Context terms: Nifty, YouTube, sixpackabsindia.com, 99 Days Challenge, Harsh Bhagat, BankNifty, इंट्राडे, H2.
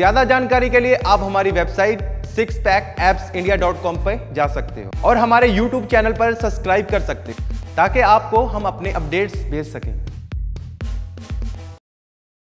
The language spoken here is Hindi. ज्यादा जानकारी के लिए आप हमारी वेबसाइट sixpackabsindia.com पर जा सकते हो और हमारे YouTube चैनल पर सब्सक्राइब कर सकते हो ताकि आपको हम अपने अपडेट्स भेज सकें।